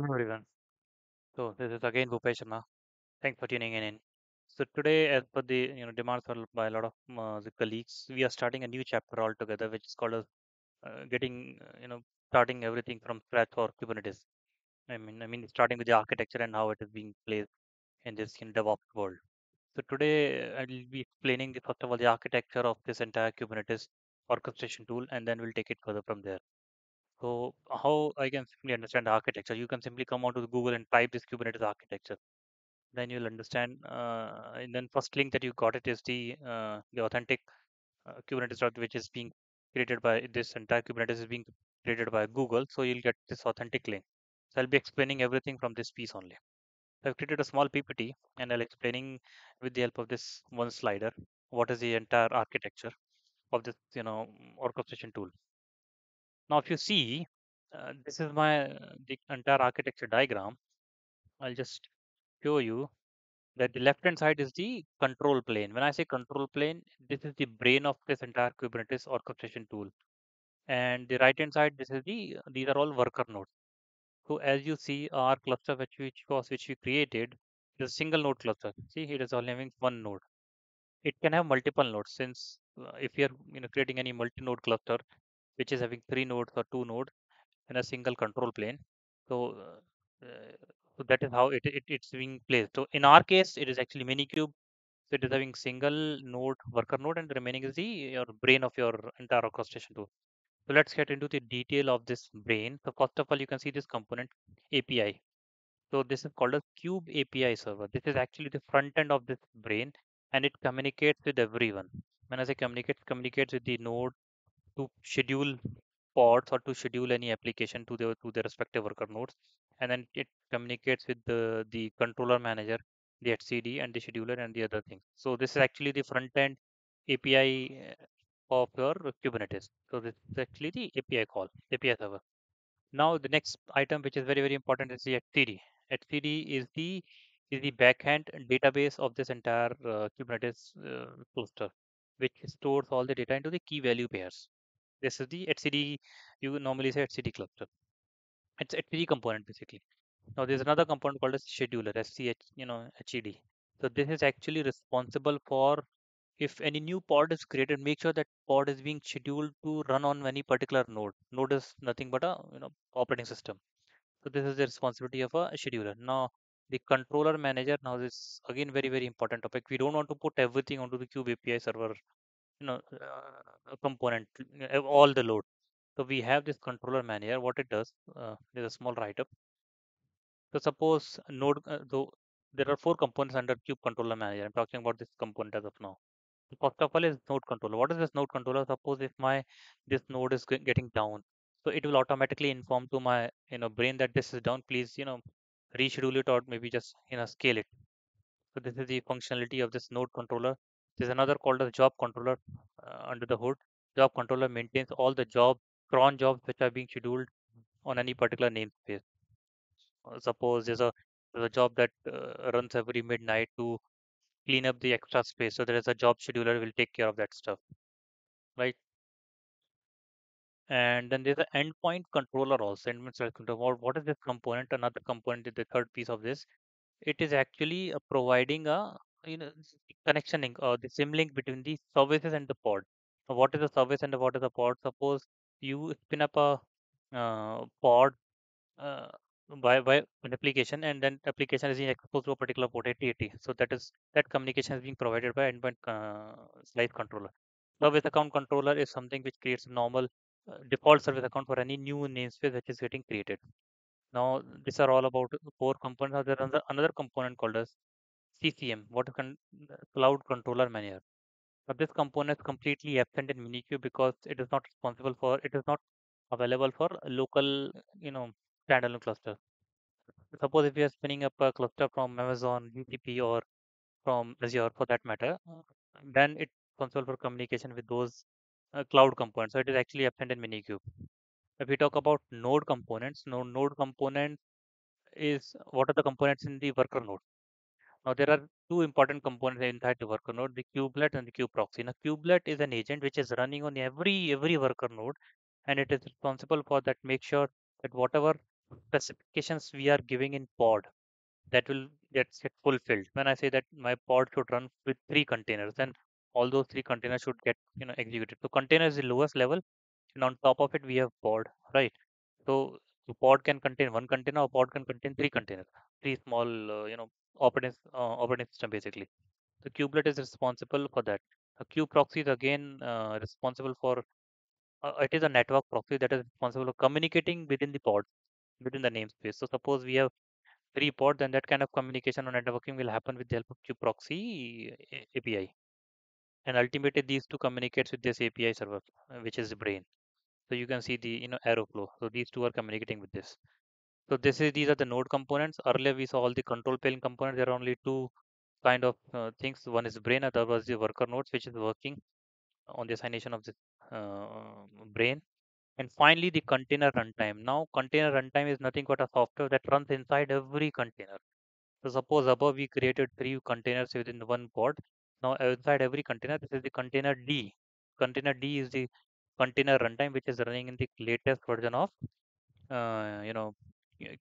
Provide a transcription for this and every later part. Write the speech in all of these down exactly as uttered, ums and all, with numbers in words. Hello everyone. So this is again Bhupesh Sharma. Thanks for tuning in. So today, as per the you know demands for- by a lot of um, uh, the colleagues, we are starting a new chapter altogether, which is called as uh, getting uh, you know starting everything from scratch for Kubernetes. I mean, I mean starting with the architecture and how it is being placed in this you know, DevOps world. So today I will be explaining the first of all the architecture of this entire Kubernetes orchestration tool, and then we'll take it further from there. So how I can simply understand the architecture? You can simply come onto Google and type this Kubernetes architecture. Then you'll understand. Uh, and then first link that you got it is the uh, the authentic uh, Kubernetes dot which is being created by this entire Kubernetes is being created by Google. So you'll get this authentic link. So I'll be explaining everything from this piece only. I've created a small P P T and I'll explaining with the help of this one slider what is the entire architecture of this you know orchestration tool. Now, if you see, uh, this is my uh, the entire architecture diagram. I'll just show you that the left hand side is the control plane. When I say control plane, this is the brain of this entire Kubernetes orchestration tool. And the right hand side, this is the these are all worker nodes. So as you see, our cluster which which was which we created is a single node cluster. See, it is all having one node. It can have multiple nodes since uh, if you are you know creating any multi-node cluster, which is having three nodes or two nodes in a single control plane. So, uh, so that is how it, it it's being placed. So in our case, it is actually Minikube. So it is having single node, worker node, and the remaining is the your brain of your entire orchestration tool. So let's get into the detail of this brain. So first of all, you can see this component A P I. So this is called a kube-api-server. This is actually the front end of this brain, and it communicates with everyone. When I say communicates, communicates with the node, to schedule pods or to schedule any application to their to their respective worker nodes, and then it communicates with the the controller manager, the etcd, and the scheduler, and the other things. So this is actually the front end API of your Kubernetes. So this is actually the API call, API server. Now the next item which is very very important is the etcd. Etcd is the is the backend database of this entire uh, Kubernetes uh, cluster, which stores all the data into the key value pairs. This is the etcd. You normally say etcd cluster. It's etcd component basically. Now there's another component called as scheduler, S C H, you know, H E D. So this is actually responsible for if any new pod is created, make sure that pod is being scheduled to run on any particular node. Node is nothing but a you know operating system. So this is the responsibility of a scheduler. Now the controller manager. Now this is again very very important topic. We don't want to put everything onto the kube-api server. You know uh, component uh, all the load. So we have this controller manager. What it does, uh, there's a small write-up. So suppose node uh, though there are four components under kube controller manager. I'm talking about this component as of now. The first of all is node controller. What is this node controller? Suppose if my this node is getting down, so it will automatically inform to my you know brain that this is down, please you know reschedule it, or maybe just you know scale it. So this is the functionality of this node controller. There's another called as job controller uh, under the hood. Job controller maintains all the job, cron jobs which are being scheduled on any particular namespace. Uh, suppose there's a, there's a job that uh, runs every midnight to clean up the extra space. So there is a job scheduler will take care of that stuff, right? And then there's an endpoint controller also. Endpoint controller. What is this component? Another component is the third piece of this. It is actually uh, providing a you know connection link or the sim link between the services and the pod. So what is the service and what is the pod? Suppose you spin up a uh, pod uh, by by an application, and then application is exposed to a particular port eighty eighty. So that is that communication is being provided by endpoint uh, slice controller. Service account controller is something which creates a normal uh, default service account for any new namespace which is getting created. Now these are all about core components. There is another component called as C C M, what is con cloud controller manager. Now this component is completely absent in Minikube because it is not responsible for, it is not available for local, you know, standalone cluster. Suppose if you are spinning up a cluster from Amazon, G C P, or from Azure for that matter, then it's responsible for communication with those uh, cloud components. So it is actually absent in Minikube. If we talk about node components, no, node component is what are the components in the worker node. Now there are two important components inside the worker node, the kubelet and the kube-proxy. Now kubelet is an agent which is running on every every worker node, and it is responsible for that. Make sure that whatever specifications we are giving in pod that will get fulfilled. When I say that my pod should run with three containers, then all those three containers should get you know executed. So container is the lowest level, and on top of it we have pod, right? So the pod can contain one container, or pod can contain three containers, three small uh, you know operating uh, operating system basically. The kubelet is responsible for that. A kube-proxy is again uh, responsible for uh, it is a network proxy that is responsible for communicating within the pod, within the namespace. So suppose we have three pods, then that kind of communication or networking will happen with the help of kube-proxy A P I. And ultimately these two communicates with this A P I server, which is the brain. So you can see the you know arrow flow. So these two are communicating with this. So this is these are the node components. Earlier we saw all the control plane components. There are only two kind of uh, things. One is brain, other was the worker nodes, which is working on the assignation of the uh, brain. And finally the container runtime. Now container runtime is nothing but a software that runs inside every container. So suppose above we created three containers within one pod. Now inside every container, this is the container D. Container D is the container runtime which is running in the latest version of uh, you know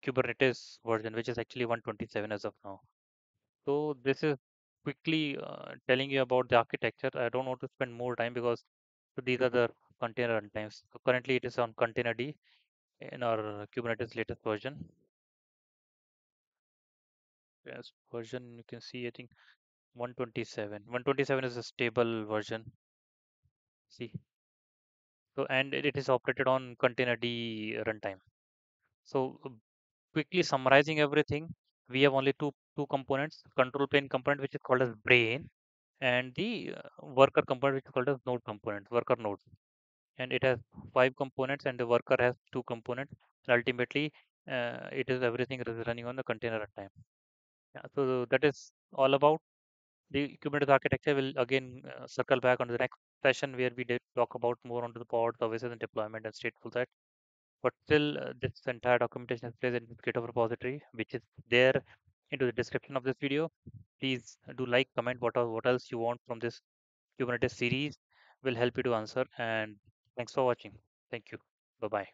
Kubernetes version, which is actually one twenty-seven as of now. So this is quickly uh, telling you about the architecture. I don't want to spend more time because these are the container runtimes. So currently it is on container D in our Kubernetes latest version. Yes, version you can see I think one twenty-seven. one twenty-seven is a stable version. See. So and it is operated on container D runtime. So quickly summarizing everything, we have only two two components: control plane component, which is called as brain, and the worker component, which is called as node component, worker node. And it has five components, and the worker has two components. And ultimately, uh, it is everything is running on the container runtime. Yeah, so that is all about the Kubernetes architecture. Will again uh, circle back on the next session where we did talk about more onto the pod services and deployment and stateful set. But still, uh, this entire documentation is present in the GitHub repository, which is there into the description of this video. Please do like, comment what, what else you want from this Kubernetes series. Will help you to answer. And thanks for watching. Thank you. Bye-bye.